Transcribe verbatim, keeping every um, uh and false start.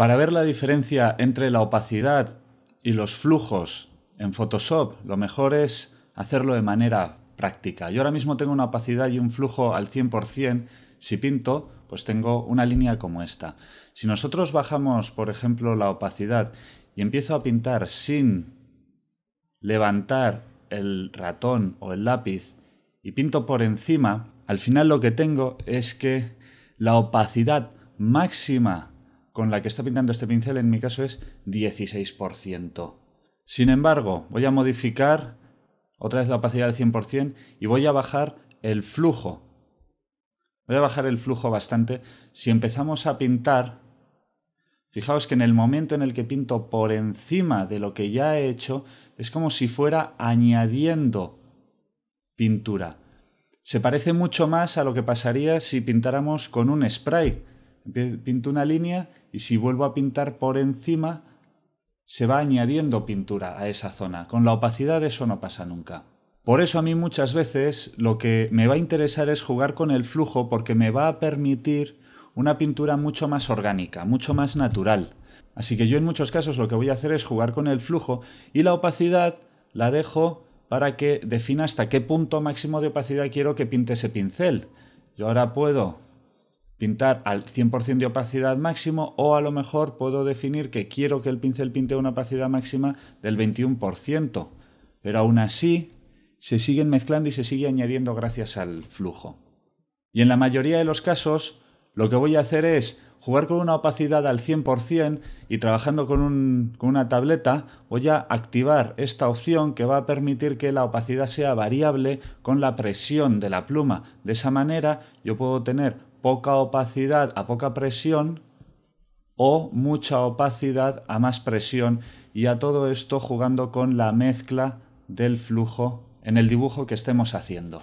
Para ver la diferencia entre la opacidad y los flujos en Photoshop, lo mejor es hacerlo de manera práctica. Yo ahora mismo tengo una opacidad y un flujo al cien por cien. Si pinto, pues tengo una línea como esta. Si nosotros bajamos, por ejemplo, la opacidad y empiezo a pintar sin levantar el ratón o el lápiz y pinto por encima, al final lo que tengo es que la opacidad máxima con la que está pintando este pincel en mi caso es dieciséis por ciento. Sin embargo, voy a modificar otra vez la opacidad al cien por cien y voy a bajar el flujo. Voy a bajar el flujo bastante. Si empezamos a pintar, fijaos que en el momento en el que pinto por encima de lo que ya he hecho, es como si fuera añadiendo pintura. Se parece mucho más a lo que pasaría si pintáramos con un spray. Pinto una línea y si vuelvo a pintar por encima, se va añadiendo pintura a esa zona. Con la opacidad eso no pasa nunca. Por eso a mí muchas veces lo que me va a interesar es jugar con el flujo, porque me va a permitir una pintura mucho más orgánica, mucho más natural. Así que yo en muchos casos lo que voy a hacer es jugar con el flujo y la opacidad la dejo para que defina hasta qué punto máximo de opacidad quiero que pinte ese pincel. Yo ahora puedo pintar al cien por cien de opacidad máximo, o a lo mejor puedo definir que quiero que el pincel pinte una opacidad máxima del veintiuno por ciento, pero aún así se siguen mezclando y se sigue añadiendo gracias al flujo. Y en la mayoría de los casos lo que voy a hacer es jugar con una opacidad al cien por cien y trabajando con, un, con una tableta voy a activar esta opción que va a permitir que la opacidad sea variable con la presión de la pluma. De esa manera yo puedo tener poca opacidad a poca presión o mucha opacidad a más presión, y a todo esto jugando con la mezcla del flujo en el dibujo que estemos haciendo.